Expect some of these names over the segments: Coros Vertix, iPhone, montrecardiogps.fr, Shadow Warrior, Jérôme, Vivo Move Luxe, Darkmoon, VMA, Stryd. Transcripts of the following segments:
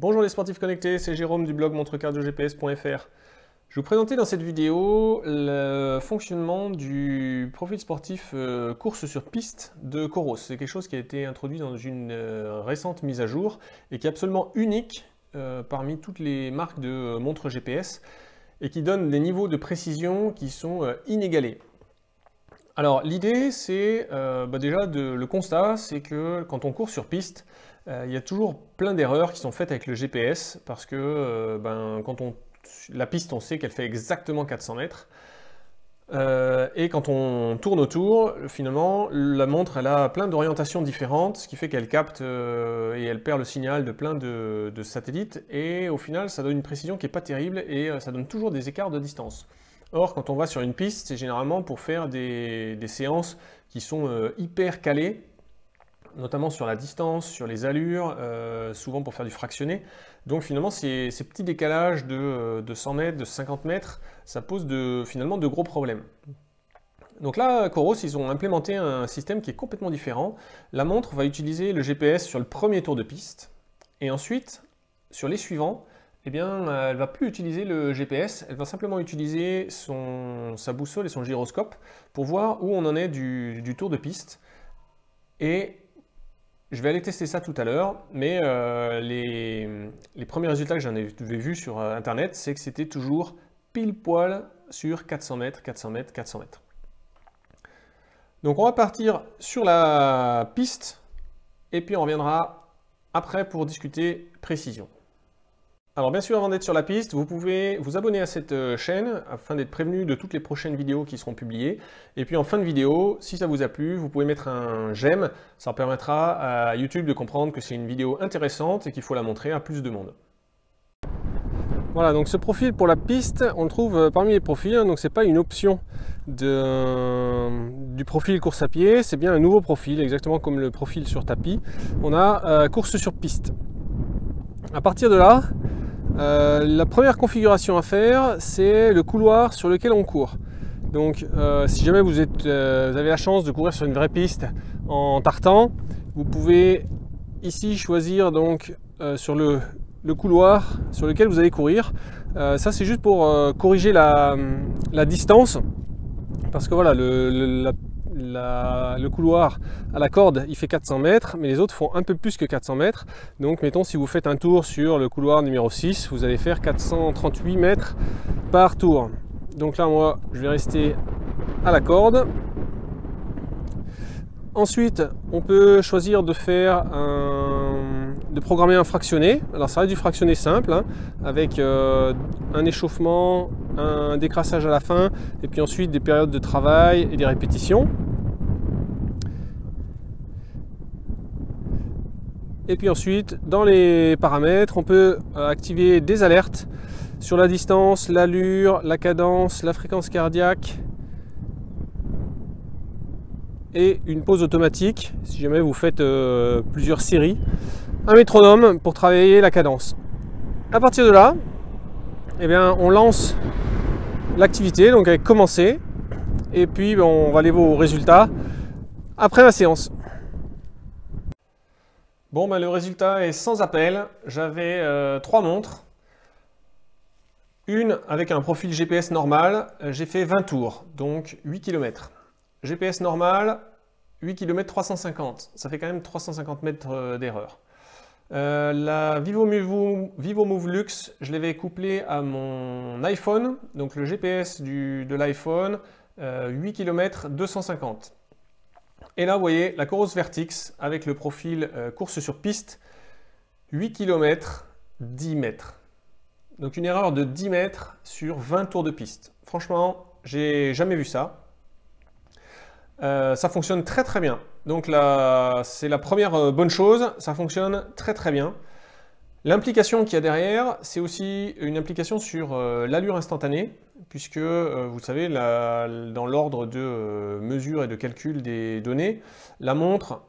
Bonjour les sportifs connectés, c'est Jérôme du blog montrecardiogps.fr. Je vais vous présenter dans cette vidéo le fonctionnement du profil sportif course sur piste de Coros. C'est quelque chose qui a été introduit dans une récente mise à jour et qui est absolument unique parmi toutes les marques de montres GPS et qui donne des niveaux de précision qui sont inégalés. Alors l'idée, c'est le constat, c'est que quand on court sur piste, il y a toujours plein d'erreurs qui sont faites avec le GPS parce que la piste, on sait qu'elle fait exactement 400 mètres. Et quand on tourne autour, finalement, la montre, elle a plein d'orientations différentes, ce qui fait qu'elle capte et elle perd le signal de plein de satellites. Et au final, ça donne une précision qui n'est pas terrible et ça donne toujours des écarts de distance. Or, quand on va sur une piste, c'est généralement pour faire des séances qui sont hyper calées, notamment sur la distance, sur les allures, souvent pour faire du fractionné. Donc finalement, ces petits décalages de 100 mètres, de 50 mètres, ça pose finalement de gros problèmes. Donc là, Coros, ils ont implémenté un système qui est complètement différent. La montre va utiliser le GPS sur le premier tour de piste, et ensuite, sur les suivants, eh bien, elle ne va plus utiliser le GPS, elle va simplement utiliser sa boussole et son gyroscope pour voir où on en est du tour de piste. Et je vais aller tester ça tout à l'heure, mais les premiers résultats que j'en avais vus sur Internet, c'est que c'était toujours pile poil sur 400 mètres, 400 mètres, 400 mètres. Donc on va partir sur la piste, et puis on reviendra après pour discuter précision. Alors bien sûr, avant d'être sur la piste, vous pouvez vous abonner à cette chaîne afin d'être prévenu de toutes les prochaines vidéos qui seront publiées. Et puis en fin de vidéo, si ça vous a plu, vous pouvez mettre un j'aime. Ça permettra à YouTube de comprendre que c'est une vidéo intéressante et qu'il faut la montrer à plus de monde. Voilà, donc ce profil pour la piste, on le trouve parmi les profils. Donc c'est pas une option du profil course à pied, c'est bien un nouveau profil, exactement comme le profil sur tapis. On a course sur piste. À partir de là, la première configuration à faire, c'est le couloir sur lequel on court. Donc si jamais vous avez la chance de courir sur une vraie piste en tartan, vous pouvez ici choisir donc sur le couloir sur lequel vous allez courir. Ça c'est juste pour corriger la distance, parce que voilà, le couloir à la corde, il fait 400 mètres, mais les autres font un peu plus que 400 mètres. Donc, mettons, si vous faites un tour sur le couloir numéro 6, vous allez faire 438 mètres par tour. Donc là, moi, je vais rester à la corde. Ensuite, on peut choisir de faire de programmer un fractionné. Alors, ça va être du fractionné simple, hein, avec un échauffement, un décrassage à la fin, et puis ensuite des périodes de travail et des répétitions. Et puis ensuite, dans les paramètres, on peut activer des alertes sur la distance, l'allure, la cadence, la fréquence cardiaque et une pause automatique si jamais vous faites plusieurs séries. Un métronome pour travailler la cadence. À partir de là, eh bien, on lance l'activité, donc avec commencer, et puis on va aller voir aux résultats après la séance. Bon, ben, le résultat est sans appel. J'avais trois montres. Une avec un profil GPS normal, j'ai fait 20 tours, donc 8 km. GPS normal, 8 km 350. Ça fait quand même 350 mètres d'erreur. La Vivo Move Luxe, je l'avais couplée à mon iPhone, donc le GPS de l'iPhone, 8 km 250. Et là, vous voyez, la Coros Vertix avec le profil course sur piste, 8 km 10 mètres. Donc une erreur de 10 mètres sur 20 tours de piste. Franchement, j'ai jamais vu ça. Ça fonctionne très très bien. Donc là, c'est la première bonne chose, ça fonctionne très très bien. L'implication qu'il y a derrière, c'est aussi une implication sur l'allure instantanée, puisque vous savez, dans l'ordre de mesure et de calcul des données, la montre,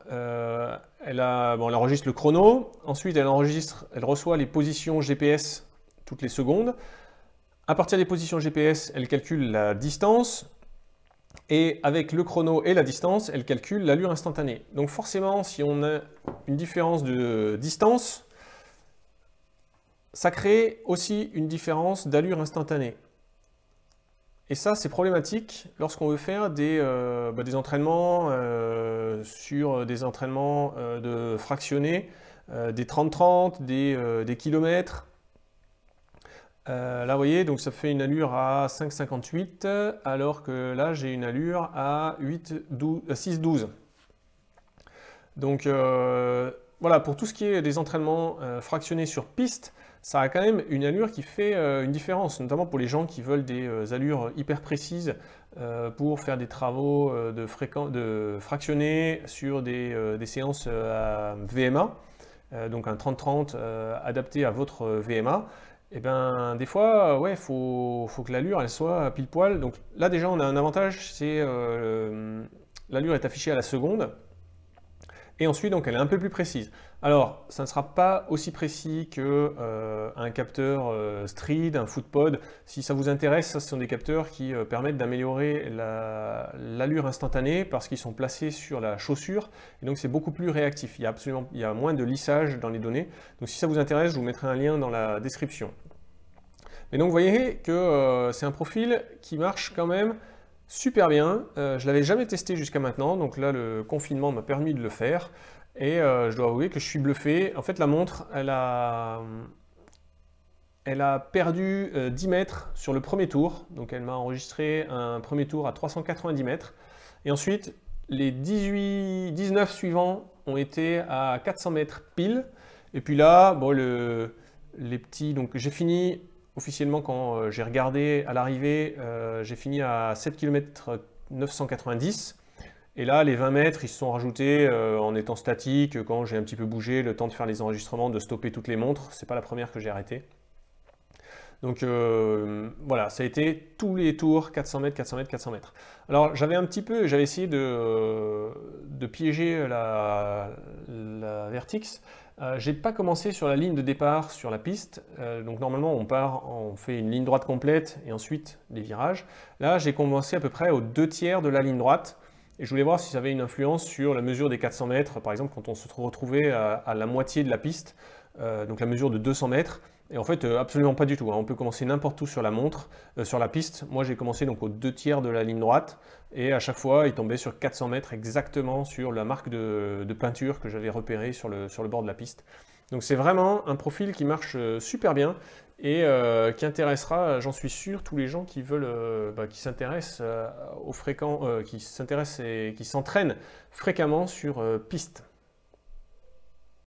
elle enregistre le chrono, ensuite elle reçoit les positions GPS toutes les secondes. À partir des positions GPS, elle calcule la distance. Et avec le chrono et la distance, elle calcule l'allure instantanée. Donc forcément, si on a une différence de distance, ça crée aussi une différence d'allure instantanée. Et ça, c'est problématique lorsqu'on veut faire des entraînements de fractionnés, des 30-30, des kilomètres. Là, vous voyez, donc ça fait une allure à 5,58, alors que là, j'ai une allure à 6,12. Donc voilà, pour tout ce qui est des entraînements fractionnés sur piste, ça a quand même une allure qui fait une différence, notamment pour les gens qui veulent des allures hyper précises pour faire des travaux de fractionnés sur des séances à VMA, donc un 30-30 adapté à votre VMA. Et bien des fois, ouais, faut que l'allure elle soit pile poil. Donc là déjà on a un avantage, c'est l'allure est affichée à la seconde. Et ensuite, donc, elle est un peu plus précise. Alors, ça ne sera pas aussi précis qu'un capteur Stryd, un footpod. Si ça vous intéresse, ça, ce sont des capteurs qui permettent d'améliorer l'allure instantanée parce qu'ils sont placés sur la chaussure. Et donc, c'est beaucoup plus réactif. Il y a moins de lissage dans les données. Donc, si ça vous intéresse, je vous mettrai un lien dans la description. Mais donc, vous voyez que c'est un profil qui marche quand même super bien, je l'avais jamais testé jusqu'à maintenant, donc là le confinement m'a permis de le faire et je dois avouer que je suis bluffé. En fait la montre, elle a perdu 10 mètres sur le premier tour, donc elle m'a enregistré un premier tour à 390 mètres et ensuite les 19 suivants ont été à 400 mètres pile et puis là, bon, donc j'ai fini. Officiellement, quand j'ai regardé à l'arrivée, j'ai fini à 7 km 990. Et là, les 20 mètres, ils se sont rajoutés en étant statiques, quand j'ai un petit peu bougé, le temps de faire les enregistrements, de stopper toutes les montres. C'est pas la première que j'ai arrêtée. Donc voilà, ça a été tous les tours, 400 mètres, 400 mètres, 400 mètres. Alors j'avais essayé de piéger la Vertix. J'ai pas commencé sur la ligne de départ sur la piste, donc normalement on fait une ligne droite complète et ensuite des virages. Là j'ai commencé à peu près aux 2 tiers de la ligne droite et je voulais voir si ça avait une influence sur la mesure des 400 mètres, par exemple quand on se retrouvait à la moitié de la piste, donc la mesure de 200 mètres. Et en fait, absolument pas du tout. On peut commencer n'importe où sur la montre, sur la piste. Moi, j'ai commencé donc aux 2 tiers de la ligne droite. Et à chaque fois, il tombait sur 400 mètres exactement sur la marque de peinture que j'avais repérée sur le bord de la piste. Donc, c'est vraiment un profil qui marche super bien et qui intéressera, j'en suis sûr, tous les gens qui veulent, qui s'intéressent aux fréquents, qui s'intéressent et qui s'entraînent fréquemment sur piste.